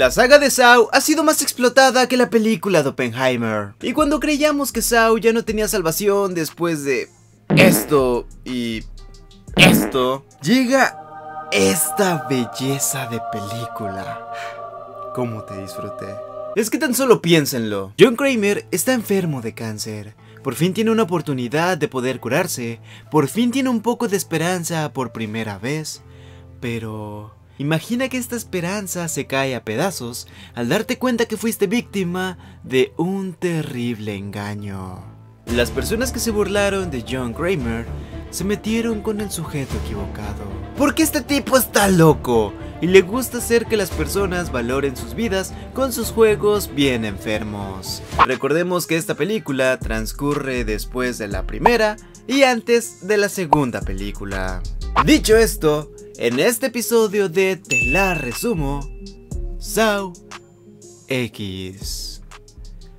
La saga de SAW ha sido más explotada que la película de Oppenheimer. Y cuando creíamos que SAW ya no tenía salvación después de esto y esto, llega esta belleza de película. ¿Cómo te disfruté? Es que tan solo piénsenlo. John Kramer está enfermo de cáncer. Por fin tiene una oportunidad de poder curarse. Por fin tiene un poco de esperanza por primera vez. Pero... imagina que esta esperanza se cae a pedazos al darte cuenta que fuiste víctima de un terrible engaño. Las personas que se burlaron de John Kramer se metieron con el sujeto equivocado. Porque este tipo está loco y le gusta hacer que las personas valoren sus vidas con sus juegos bien enfermos. Recordemos que esta película transcurre después de la primera y antes de la segunda película. Dicho esto, en este episodio de Te la resumo, SAW X.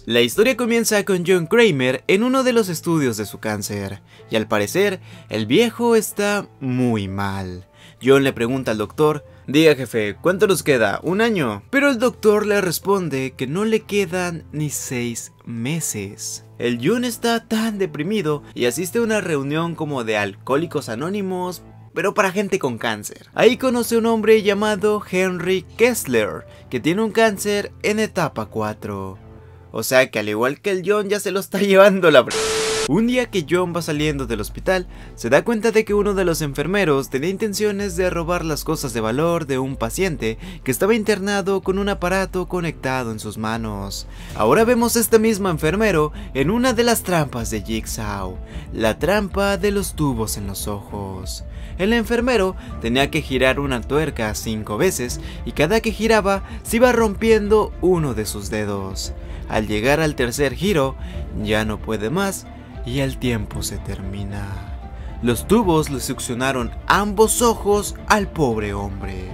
La historia comienza con John Kramer en uno de los estudios de su cáncer, y al parecer, el viejo está muy mal. John le pregunta al doctor: diga jefe, ¿cuánto nos queda? ¿Un año? Pero el doctor le responde que no le quedan ni 6 meses. El John está tan deprimido y asiste a una reunión como de alcohólicos anónimos, pero para gente con cáncer. Ahí conoce a un hombre llamado Henry Kessler, que tiene un cáncer en etapa 4. O sea que al igual que el John, ya se lo está llevando la... Un día que John va saliendo del hospital, se da cuenta de que uno de los enfermeros tenía intenciones de robar las cosas de valor de un paciente que estaba internado con un aparato conectado en sus manos. Ahora vemos a este mismo enfermero en una de las trampas de Jigsaw, la trampa de los tubos en los ojos. El enfermero tenía que girar una tuerca 5 veces y cada que giraba se iba rompiendo uno de sus dedos. Al llegar al tercer giro, ya no puede más y el tiempo se termina. Los tubos le succionaron ambos ojos al pobre hombre.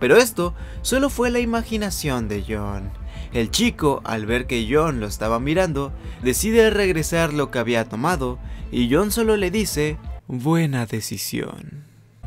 Pero esto solo fue la imaginación de John. El chico, al ver que John lo estaba mirando, decide regresar lo que había tomado y John solo le dice: buena decisión.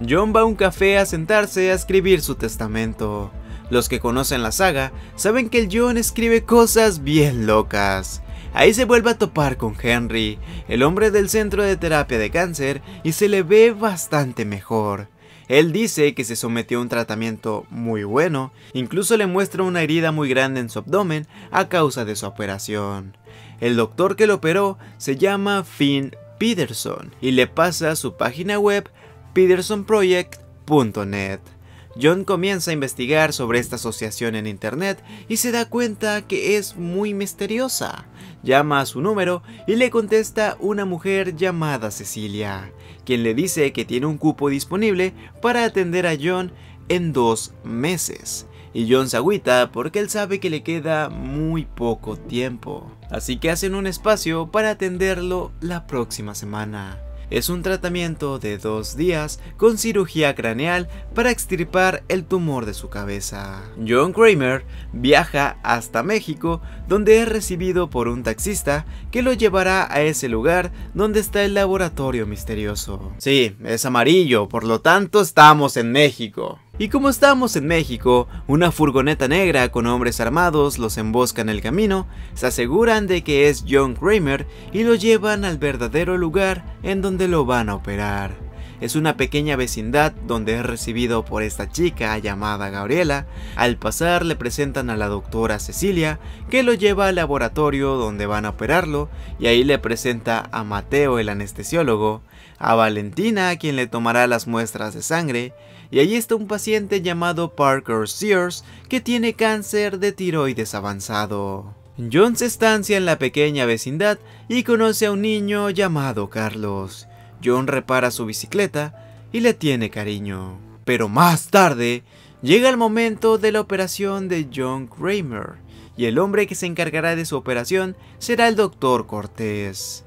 John va a un café a sentarse a escribir su testamento. Los que conocen la saga saben que el John escribe cosas bien locas. Ahí se vuelve a topar con Henry, el hombre del centro de terapia de cáncer, y se le ve bastante mejor. Él dice que se sometió a un tratamiento muy bueno, incluso le muestra una herida muy grande en su abdomen a causa de su operación. El doctor que lo operó se llama Finn Peterson y le pasa a su página web petersonproject.net. John comienza a investigar sobre esta asociación en internet y se da cuenta que es muy misteriosa. Llama a su número y le contesta una mujer llamada Cecilia, quien le dice que tiene un cupo disponible para atender a John en 2 meses. Y John se agüita porque él sabe que le queda muy poco tiempo. Así que hacen un espacio para atenderlo la próxima semana. Es un tratamiento de 2 días con cirugía craneal para extirpar el tumor de su cabeza. John Kramer viaja hasta México, donde es recibido por un taxista que lo llevará a ese lugar donde está el laboratorio misterioso. Sí, es amarillo, por lo tanto estamos en México. Y como estamos en México, una furgoneta negra con hombres armados los embosca en el camino, se aseguran de que es John Kramer y lo llevan al verdadero lugar en donde lo van a operar. Es una pequeña vecindad donde es recibido por esta chica llamada Gabriela. Al pasar le presentan a la doctora Cecilia, que lo lleva al laboratorio donde van a operarlo, y ahí le presenta a Mateo, el anestesiólogo, a Valentina, quien le tomará las muestras de sangre, y allí está un paciente llamado Parker Sears que tiene cáncer de tiroides avanzado. John se estancia en la pequeña vecindad y conoce a un niño llamado Carlos. John repara su bicicleta y le tiene cariño. Pero más tarde llega el momento de la operación de John Kramer, y el hombre que se encargará de su operación será el Doctor Cortés.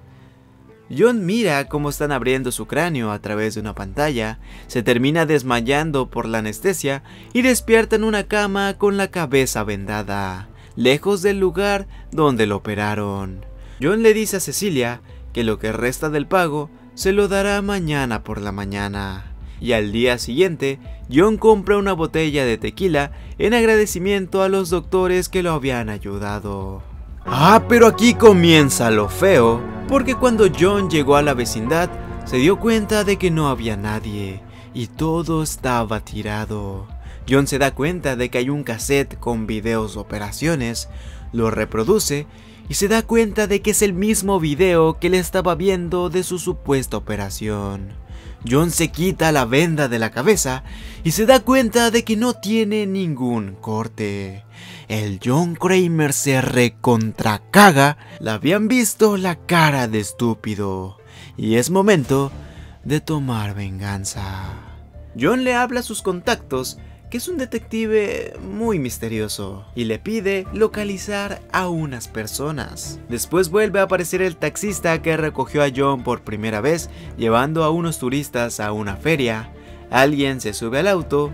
John mira cómo están abriendo su cráneo a través de una pantalla, se termina desmayando por la anestesia y despierta en una cama con la cabeza vendada, lejos del lugar donde lo operaron. John le dice a Cecilia que lo que resta del pago se lo dará mañana por la mañana. y al día siguiente, John compra una botella de tequila en agradecimiento a los doctores que lo habían ayudado. Ah, pero aquí comienza lo feo, porque cuando John llegó a la vecindad, se dio cuenta de que no había nadie y todo estaba tirado. John se da cuenta de que hay un cassette con videos de operaciones, lo reproduce y se da cuenta de que es el mismo video que le estaba viendo de su supuesta operación. John se quita la venda de la cabeza y se da cuenta de que no tiene ningún corte. El John Kramer se recontracaga, le habían visto la cara de estúpido y es momento de tomar venganza. John le habla a sus contactos, que es un detective muy misterioso, y le pide localizar a unas personas. Después vuelve a aparecer el taxista que recogió a John por primera vez, llevando a unos turistas a una feria. Alguien se sube al auto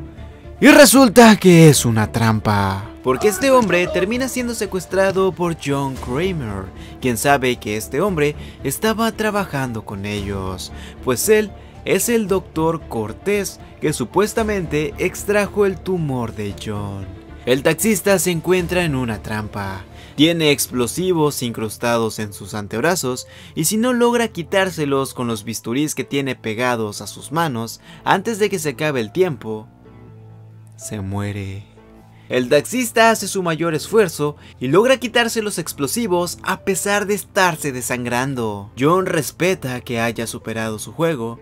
y resulta que es una trampa, porque este hombre termina siendo secuestrado por John Kramer, quien sabe que este hombre estaba trabajando con ellos, pues él es el doctor Cortés, que supuestamente extrajo el tumor de John. El taxista se encuentra en una trampa. Tiene explosivos incrustados en sus antebrazos y si no logra quitárselos con los bisturís que tiene pegados a sus manos, antes de que se acabe el tiempo, se muere. El taxista hace su mayor esfuerzo y logra quitarse los explosivos a pesar de estarse desangrando. John respeta que haya superado su juego,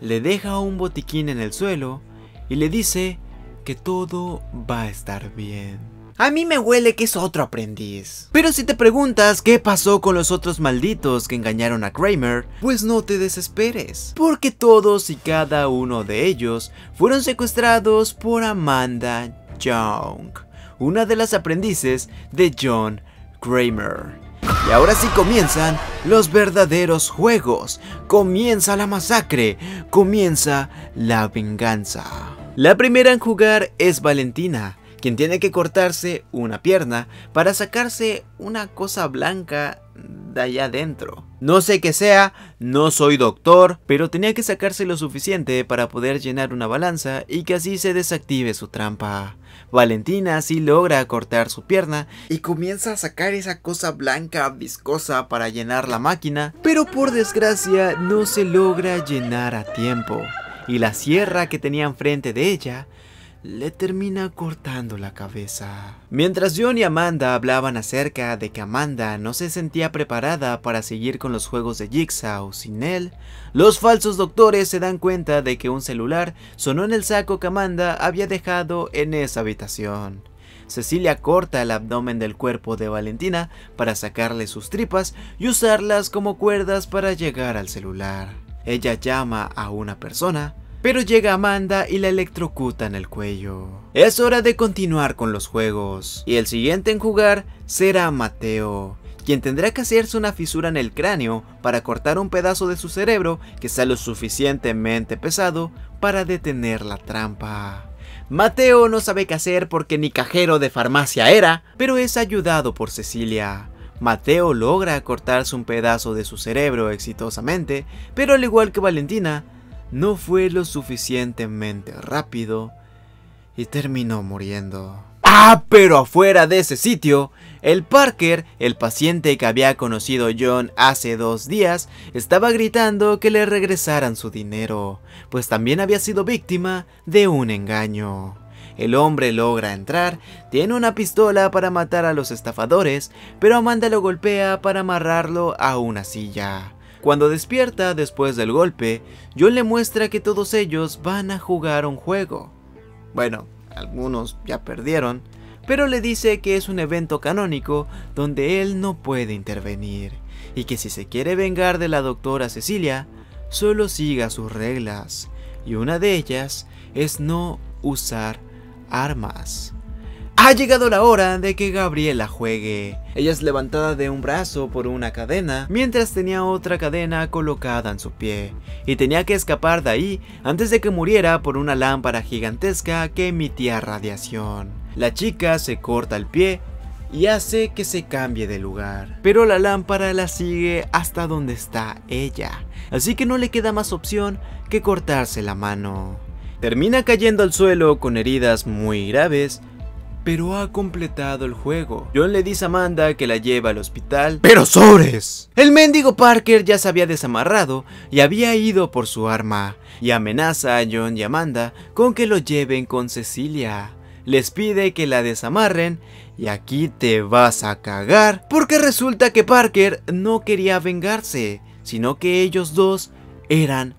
le deja un botiquín en el suelo y le dice que todo va a estar bien. A mí me huele que es otro aprendiz. Pero si te preguntas qué pasó con los otros malditos que engañaron a Kramer, pues no te desesperes, porque todos y cada uno de ellos fueron secuestrados por Amanda Young, una de las aprendices de John Kramer. Y ahora sí comienzan los verdaderos juegos, comienza la masacre, comienza la venganza. La primera en jugar es Valentina, quien tiene que cortarse una pierna para sacarse una cosa blanca de allá adentro. No sé qué sea, no soy doctor, pero tenía que sacarse lo suficiente para poder llenar una balanza y que así se desactive su trampa. Valentina sí logra cortar su pierna y comienza a sacar esa cosa blanca viscosa para llenar la máquina, pero por desgracia no se logra llenar a tiempo y la sierra que tenía enfrente de ella le termina cortando la cabeza. Mientras John y Amanda hablaban acerca de que Amanda no se sentía preparada para seguir con los juegos de Jigsaw sin él, los falsos doctores se dan cuenta de que un celular sonó en el saco que Amanda había dejado en esa habitación. Cecilia corta el abdomen del cuerpo de Valentina para sacarle sus tripas y usarlas como cuerdas para llegar al celular. Ella llama a una persona, pero llega Amanda y la electrocuta en el cuello. Es hora de continuar con los juegos y el siguiente en jugar será Mateo, quien tendrá que hacerse una fisura en el cráneo para cortar un pedazo de su cerebro que sea lo suficientemente pesado para detener la trampa. Mateo no sabe qué hacer porque ni cajero de farmacia era, pero es ayudado por Cecilia. Mateo logra cortarse un pedazo de su cerebro exitosamente, pero al igual que Valentina, no fue lo suficientemente rápido y terminó muriendo. ¡Ah! Pero afuera de ese sitio, el Parker, el paciente que había conocido John hace 2 días, estaba gritando que le regresaran su dinero, pues también había sido víctima de un engaño. El hombre logra entrar, tiene una pistola para matar a los estafadores, pero Amanda lo golpea para amarrarlo a una silla. Cuando despierta después del golpe, John le muestra que todos ellos van a jugar un juego. Bueno, algunos ya perdieron, pero le dice que es un evento canónico donde él no puede intervenir y que si se quiere vengar de la doctora Cecilia, solo siga sus reglas y una de ellas es no usar armas. Ha llegado la hora de que Gabriela juegue. Ella es levantada de un brazo por una cadena, mientras tenía otra cadena colocada en su pie, y tenía que escapar de ahí antes de que muriera por una lámpara gigantesca que emitía radiación. La chica se corta el pie y hace que se cambie de lugar, pero la lámpara la sigue hasta donde está ella, así que no le queda más opción que cortarse la mano. Termina cayendo al suelo con heridas muy graves, pero ha completado el juego. John le dice a Amanda que la lleva al hospital, ¡pero sobres! El mendigo Parker ya se había desamarrado y había ido por su arma, y amenaza a John y Amanda con que lo lleven con Cecilia. Les pide que la desamarren y aquí te vas a cagar, porque resulta que Parker no quería vengarse, sino que ellos dos eran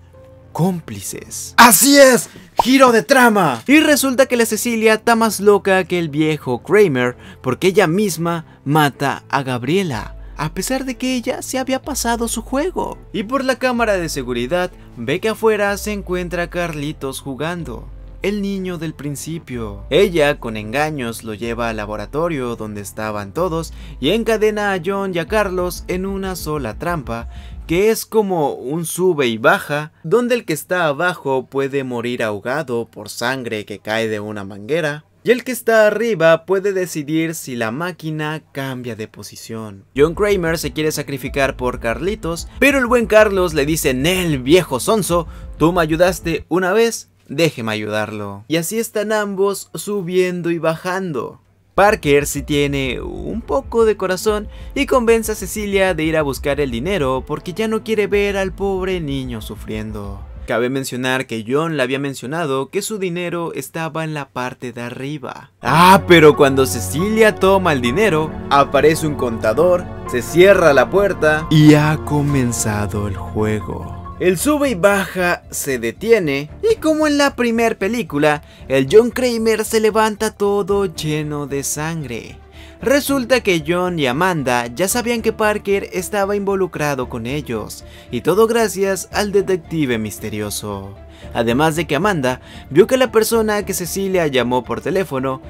cómplices. ¡Así es! ¡Giro de trama! Y resulta que la Cecilia está más loca que el viejo Kramer, porque ella misma mata a Gabriela, a pesar de que ella se había pasado su juego. Y por la cámara de seguridad ve que afuera se encuentra Carlitos jugando, el niño del principio. Ella con engaños lo lleva al laboratorio donde estaban todos y encadena a John y a Carlos en una sola trampa, que es como un sube y baja, donde el que está abajo puede morir ahogado por sangre que cae de una manguera, y el que está arriba puede decidir si la máquina cambia de posición. John Kramer se quiere sacrificar por Carlitos, pero el buen Carlos le dice: "Nel, viejo sonso, tú me ayudaste una vez, déjeme ayudarlo". Y así están ambos subiendo y bajando. Parker sí tiene un poco de corazón y convence a Cecilia de ir a buscar el dinero, porque ya no quiere ver al pobre niño sufriendo. Cabe mencionar que John le había mencionado que su dinero estaba en la parte de arriba. Ah, pero cuando Cecilia toma el dinero, aparece un contador, se cierra la puerta y ha comenzado el juego. El sube y baja se detiene y, como en la primer película, el John Kramer se levanta todo lleno de sangre. Resulta que John y Amanda ya sabían que Parker estaba involucrado con ellos, y todo gracias al detective misterioso. Además de que Amanda vio que la persona que Cecilia llamó por teléfono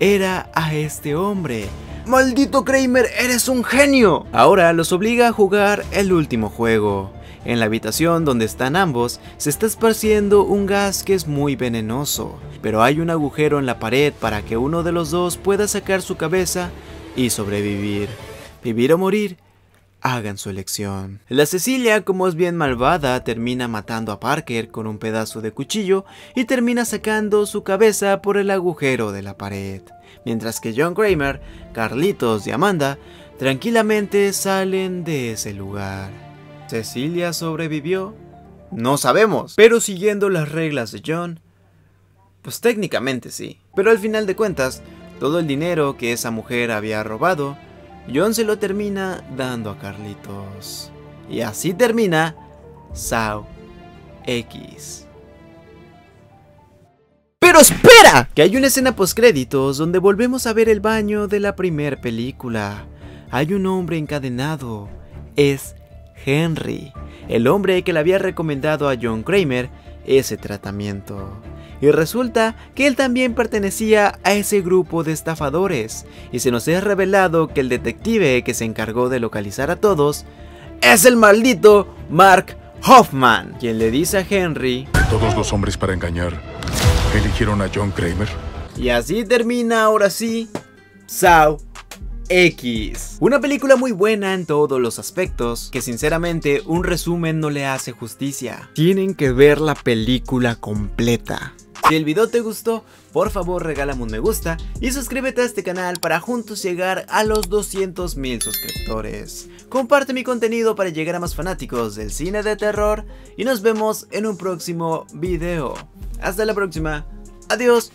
era a este hombre. ¡Maldito Kramer, eres un genio! Ahora los obliga a jugar el último juego. En la habitación donde están ambos se está esparciendo un gas que es muy venenoso, pero hay un agujero en la pared para que uno de los dos pueda sacar su cabeza y sobrevivir. Vivir o morir, hagan su elección. La Cecilia, como es bien malvada, termina matando a Parker con un pedazo de cuchillo y termina sacando su cabeza por el agujero de la pared, mientras que John Kramer, Carlitos y Amanda tranquilamente salen de ese lugar. ¿Cecilia sobrevivió? No sabemos, pero siguiendo las reglas de John, pues técnicamente sí. Pero al final de cuentas, todo el dinero que esa mujer había robado, John se lo termina dando a Carlitos. Y así termina SAW X. ¡Pero espera! Que hay una escena postcréditos donde volvemos a ver el baño de la primera película. Hay un hombre encadenado. Es Henry, el hombre que le había recomendado a John Kramer ese tratamiento. Y resulta que él también pertenecía a ese grupo de estafadores, y se nos es revelado que el detective que se encargó de localizar a todos es el maldito Mark Hoffman, quien le dice a Henry: "De todos los hombres para engañar, eligieron a John Kramer". Y así termina ahora sí SAW X. Una película muy buena en todos los aspectos, que sinceramente un resumen no le hace justicia. Tienen que ver la película completa. Si el video te gustó, por favor regálame un me gusta y suscríbete a este canal para juntos llegar a los 200,000 suscriptores. Comparte mi contenido para llegar a más fanáticos del cine de terror y nos vemos en un próximo video. Hasta la próxima. Adiós.